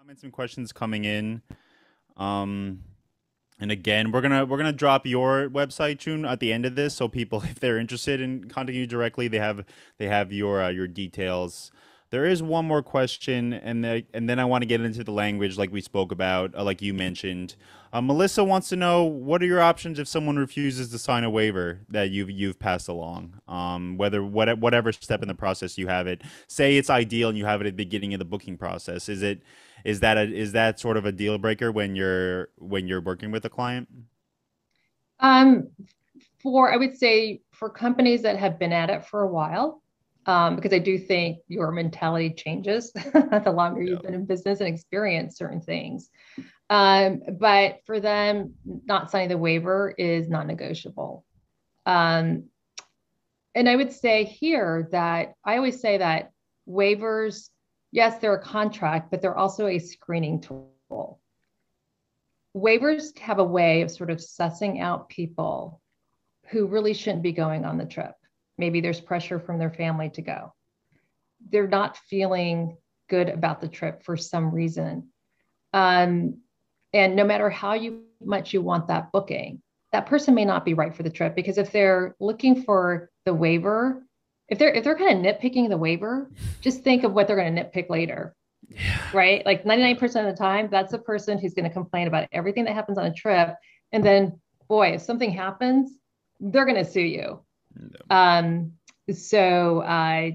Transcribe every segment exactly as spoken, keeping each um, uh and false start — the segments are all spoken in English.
Comments and questions coming in. Um, and again, we're gonna we're gonna drop your website, June, at the end of this, so people, if they're interested in contacting you directly, they have they have your uh, your details. There is one more question, and the, and then I want to get into the language, like we spoke about, uh, like you mentioned. Uh, Melissa wants to know, what are your options if someone refuses to sign a waiver that you've you've passed along? Um, whether what, whatever step in the process you have it, say it's ideal and you have it at the beginning of the booking process. Is it is that a, is that sort of a deal breaker when you're when you're working with a client? Um, for I would say for companies that have been at it for a while. Um, because I do think your mentality changes the longer yeah. you've been in business and experience certain things. Um, but for them, not signing the waiver is non-negotiable. Um, and I would say here that I always say that waivers, yes, they're a contract, but they're also a screening tool. Waivers have a way of sort of sussing out people who really shouldn't be going on the trip. Maybe there's pressure from their family to go. They're not feeling good about the trip for some reason. Um, and no matter how you, much you want that booking, that person may not be right for the trip, because if they're looking for the waiver, if they're, if they're kind of nitpicking the waiver, just think of what they're going to nitpick later, yeah. right? Like ninety-nine percent of the time, that's the person who's going to complain about everything that happens on a trip. And then, boy, if something happens, they're going to sue you. No. Um, so, uh,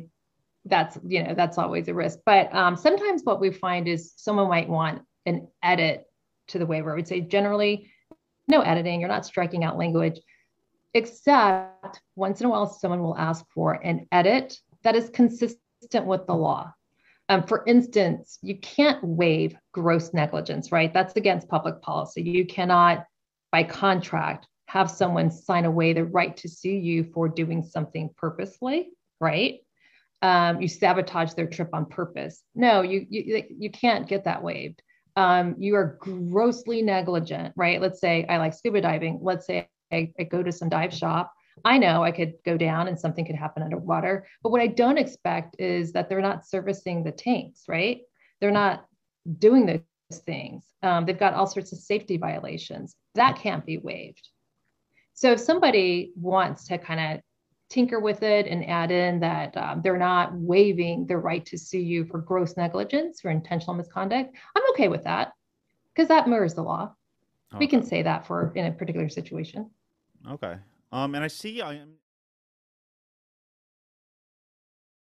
that's, you know, that's always a risk, but, um, sometimes what we find is someone might want an edit to the waiver. I would say generally no editing. You're not striking out language, except once in a while, someone will ask for an edit that is consistent with the law. Um, for instance, you can't waive gross negligence, right? That's against public policy. You cannot by contract have someone sign away the right to sue you for doing something purposely, right? Um, you sabotage their trip on purpose. No, you you, you can't get that waived. Um, you are grossly negligent, right? Let's say I like scuba diving. Let's say I, I go to some dive shop. I know I could go down and something could happen underwater, but what I don't expect is that they're not servicing the tanks, right? They're not doing those things. Um, they've got all sorts of safety violations. That can't be waived. So if somebody wants to kind of tinker with it and add in that um, they're not waiving the right to sue you for gross negligence or intentional misconduct, I'm okay with that, because that mirrors the law. Okay. We can say that for in a particular situation. Okay. Um, and I see I am.